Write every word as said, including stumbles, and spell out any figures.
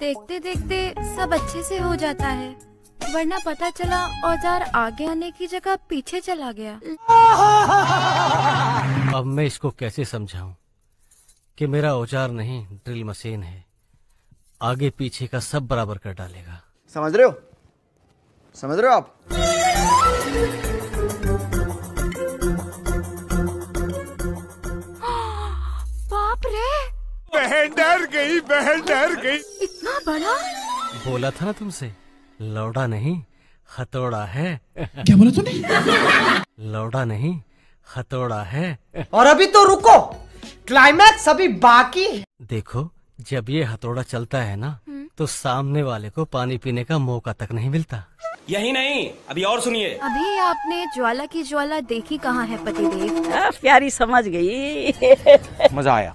देखते देखते सब अच्छे से हो जाता है, वरना पता चला औजार आगे आने की जगह पीछे चला गया। अब मैं इसको कैसे समझाऊं कि मेरा औजार नहीं ड्रिल मशीन है, आगे पीछे का सब बराबर कर डालेगा। समझ रहे हो? समझ रहे हो आप? बाप रे! बहन डर गई, बहन डर गई। इतना बड़ा? बोला था ना तुमसे, लौड़ा नहीं हथौड़ा है। क्या बोला तूने? लौड़ा नहीं हथौड़ा है। और अभी तो रुको, क्लाइमैक्स अभी बाकी है। देखो, जब ये हथौड़ा चलता है ना तो सामने वाले को पानी पीने का मौका तक नहीं मिलता। यही नहीं, अभी और सुनिए। अभी आपने ज्वाला की ज्वाला देखी कहाँ है पतिदेव? आ, प्यारी समझ गई। मजा आया।